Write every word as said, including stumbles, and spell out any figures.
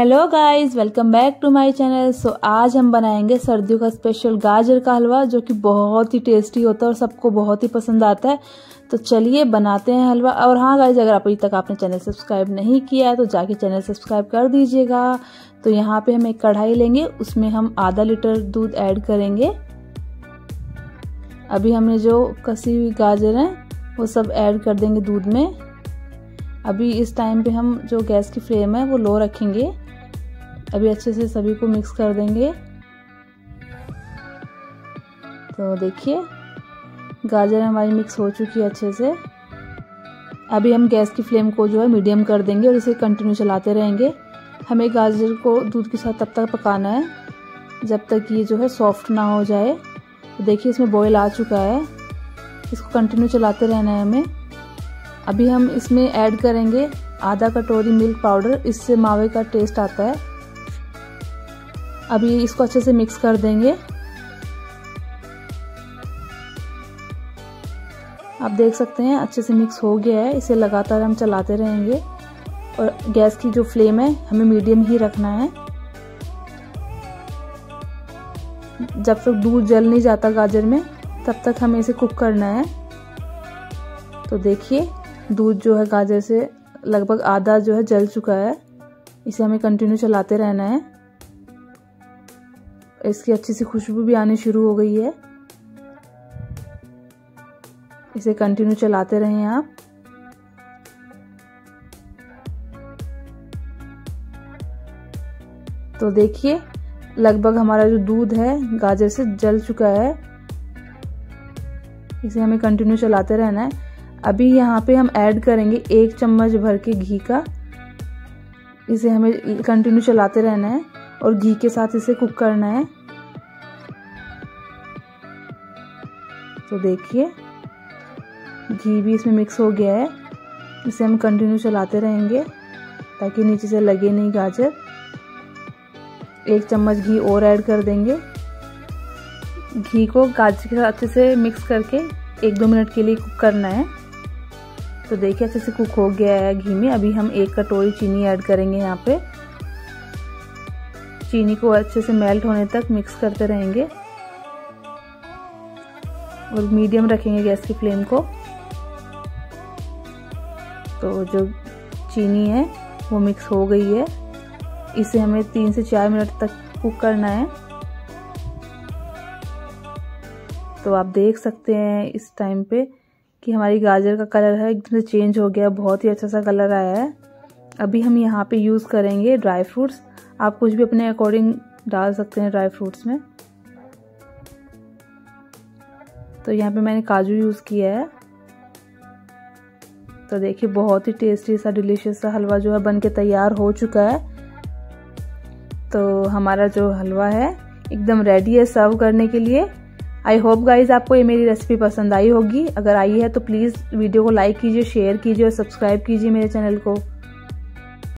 Hello guys, welcome back to my channel. So आज हम बनाएंगे सर्दियों का स्पेशल गाजर का हलवा, जो कि बहुत ही टेस्टी होता है और सबको बहुत ही पसंद आता है। तो चलिए बनाते हैं हलवा। और हाँ गाइस, अगर अभी तक आपने चैनल सब्सक्राइब नहीं किया है तो जाके चैनल सब्सक्राइब कर दीजिएगा। तो यहाँ पे हम एक कढ़ाई लेंगे, उसमें हम आधा लीटर दूध ऐड करेंगे। अभी हमने जो कसी हुई गाजर हैं वो सब ऐड कर देंगे दूध में। अभी इस टाइम पे हम जो गैस की फ्लेम है वो लो रखेंगे। अभी अच्छे से सभी को मिक्स कर देंगे। तो देखिए गाजर हमारी मिक्स हो चुकी है अच्छे से। अभी हम गैस की फ्लेम को जो है मीडियम कर देंगे और इसे कंटिन्यू चलाते रहेंगे। हमें गाजर को दूध के साथ तब तक पकाना है जब तक ये जो है सॉफ्ट ना हो जाए। तो देखिए इसमें बॉयल आ चुका है, इसको कंटिन्यू चलाते रहना है हमें। अभी हम इसमें ऐड करेंगे आधा कटोरी मिल्क पाउडर, इससे मावे का टेस्ट आता है। अभी इसको अच्छे से मिक्स कर देंगे। आप देख सकते हैं अच्छे से मिक्स हो गया है। इसे लगातार हम चलाते रहेंगे और गैस की जो फ्लेम है हमें मीडियम ही रखना है। जब तक दूध जल नहीं जाता गाजर में तब तक हमें इसे कुक करना है। तो देखिए दूध जो है गाजर से लगभग आधा जो है जल चुका है। इसे हमें कंटिन्यू चलाते रहना है। इसकी अच्छी सी खुशबू भी आनी शुरू हो गई है। इसे कंटिन्यू चलाते रहें आप। तो देखिए लगभग हमारा जो दूध है गाजर से जल चुका है। इसे हमें कंटिन्यू चलाते रहना है। अभी यहाँ पे हम ऐड करेंगे एक चम्मच भर के घी का। इसे हमें कंटिन्यू चलाते रहना है और घी के साथ इसे कुक करना है। तो देखिए घी भी इसमें मिक्स हो गया है। इसे हम कंटिन्यू चलाते रहेंगे ताकि नीचे से लगे नहीं गाजर। एक चम्मच घी और ऐड कर देंगे। घी को गाजर के साथ अच्छे से मिक्स करके एक दो मिनट के लिए कुक करना है। तो देखिए अच्छे से कुक हो गया है घी में। अभी हम एक कटोरी चीनी ऐड करेंगे। यहाँ पे चीनी को अच्छे से मेल्ट होने तक मिक्स करते रहेंगे और मीडियम रखेंगे गैस की फ्लेम को। तो जो चीनी है वो मिक्स हो गई है। इसे हमें तीन से चार मिनट तक कुक करना है। तो आप देख सकते हैं इस टाइम पे कि हमारी गाजर का कलर है एकदम से चेंज हो गया, बहुत ही अच्छा सा कलर आया है। अभी हम यहाँ पे यूज़ करेंगे ड्राई फ्रूट्स। आप कुछ भी अपने अकॉर्डिंग डाल सकते हैं ड्राई फ्रूट्स में। तो यहाँ पे मैंने काजू यूज़ किया है। तो देखिए बहुत ही टेस्टी सा डिलीशियस सा हलवा जो है बन के तैयार हो चुका है। तो हमारा जो हलवा है एकदम रेडी है सर्व करने के लिए। आई होप गाइज आपको ये मेरी रेसिपी पसंद आई होगी। अगर आई है तो प्लीज़ वीडियो को लाइक कीजिए, शेयर कीजिए और सब्सक्राइब कीजिए मेरे चैनल को।